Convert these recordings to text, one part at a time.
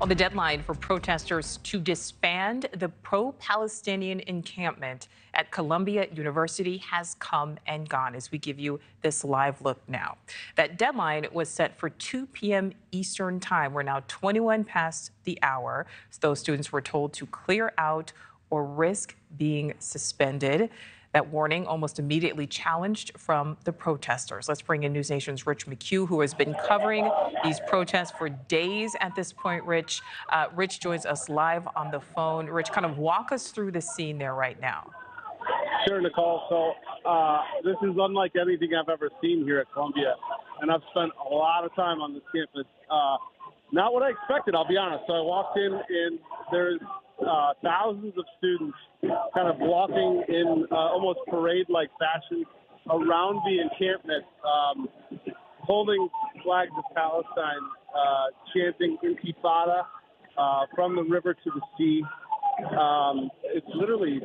Well, the deadline for protesters to disband the pro-Palestinian encampment at Columbia University has come and gone, as we give you this live look now. That deadline was set for 2 p.m. Eastern time. We're now 21 past the hour. So those students were told to clear out or risk being suspended. That warning almost immediately challenged from the protesters. Let's bring in NewsNation's Rich McHugh, who has been covering these protests for days at this point, Rich. Rich joins us live on the phone. Rich, kind of walk us through the scene there right now. Sure, Nicole. So this is unlike anything I've ever seen here at Columbia, and I've spent a lot of time on this campus. Not what I expected, I'll be honest. So I walked in, and there's thousands of students kind of walking in almost parade-like fashion around the encampment, holding flags of Palestine, chanting Intifada from the river to the sea. It's literally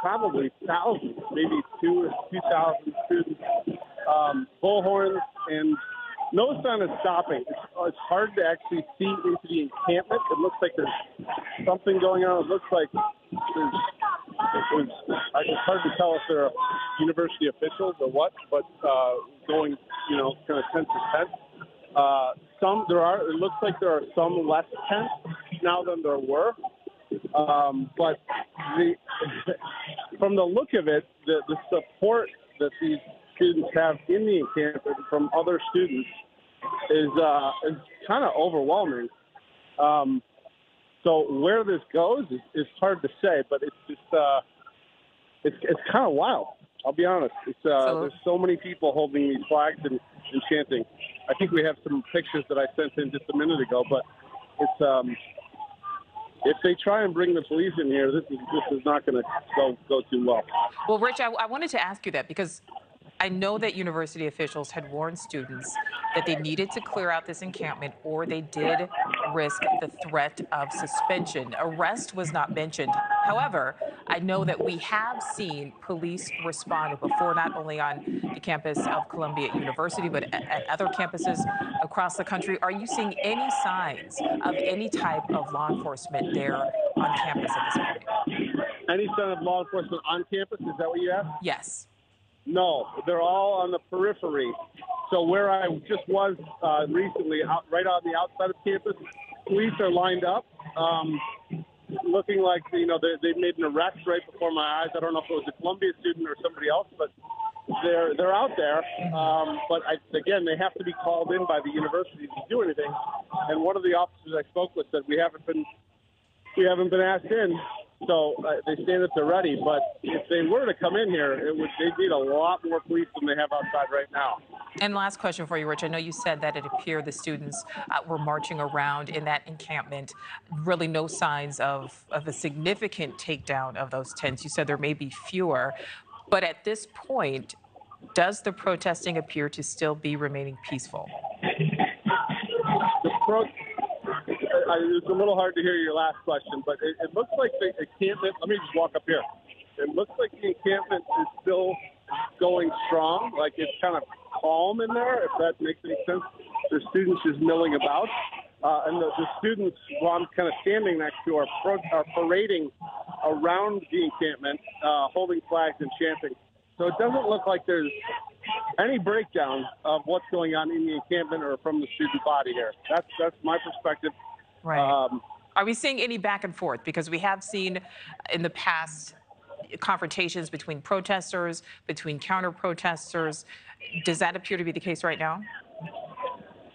probably thousands, maybe 2,000 students, bullhorns, and no sign of stopping. It's hard to actually see into the encampment. It looks like there's something going on. It looks like it's hard to tell if they're university officials or what, but going, you know, kind of tent to tent. It looks like there are some less tents now than there were. But from the look of it, the support that these students have in the encampment from other students is kind of overwhelming. So where this goes is hard to say, but it's just it's kind of wild. I'll be honest. It's there's so many people holding these flags and chanting. I think we have some pictures that I sent in just a minute ago, but it's if they try and bring the police in here, this is not going to go too well. Well, Rich, I wanted to ask you that because I know that university officials had warned students that they needed to clear out this encampment or they did risk the threat of suspension. Arrest was not mentioned. However, I know that we have seen police respond before, not only on the campus of Columbia University, but at other campuses across the country. Are you seeing any signs of any type of law enforcement there on campus at this point? Any sign of law enforcement on campus? Is that what you asked? Yes. No, they're all on the periphery. So where I just was recently, right on the outside of campus, police are lined up, looking like, you know, they made an arrest right before my eyes. I don't know if it was a Columbia student or somebody else, but they're out there. But again, they have to be called in by the university to do anything. And one of the officers I spoke with said we haven't been asked in. So they say that they're ready, but if they were to come in here, they'd need a lot more police than they have outside right now. And last question for you, Rich. I know you said that it appeared the students were marching around in that encampment. Really no signs of a significant takedown of those tents. You said there may be fewer, but at this point, does the protesting appear to still be remaining peaceful? It's a little hard to hear your last question, but it looks like the encampment, let me just walk up here. It looks like the encampment is still going strong, like it's kind of calm in there, if that makes any sense. The students just milling about. And the students, while I'm kind of standing next to, are parading around the encampment, holding flags and chanting. So it doesn't look like there's any breakdown of what's going on in the encampment or from the student body here. That's my perspective. Right. Are we seeing any back and forth? Because we have seen in the past confrontations between protesters, between counter-protesters. Does that appear to be the case right now?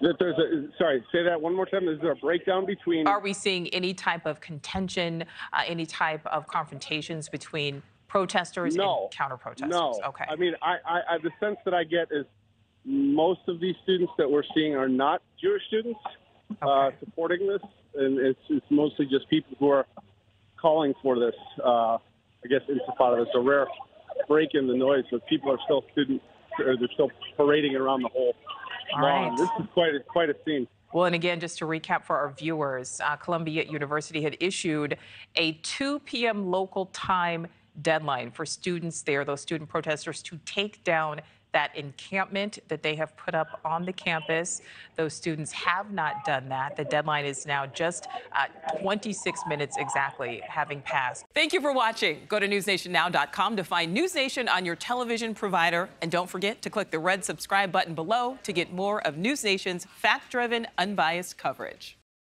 That there's sorry, say that one more time. Is there a breakdown between? Are we seeing any type of contention, any type of confrontations between protesters and counter-protesters? No. Okay. I mean, I the sense that I get is most of these students that we're seeing are not Jewish students. Okay. Supporting this, and it's mostly just people who are calling for this. I guess Intifada is a rare break in the noise, but people are still they're still parading around the whole. All right. This is quite a scene. Well, and again, just to recap for our viewers, Columbia University had issued a 2 p.m. local time deadline for students there, those student protesters, to take down that encampment that they have put up on the campus. Those students have not done that. The deadline is now just 26 minutes exactly having passed. Thank you for watching. Go to NewsNationNow.com to find NewsNation on your television provider. And don't forget to click the red subscribe button below to get more of NewsNation's fact-driven, unbiased coverage.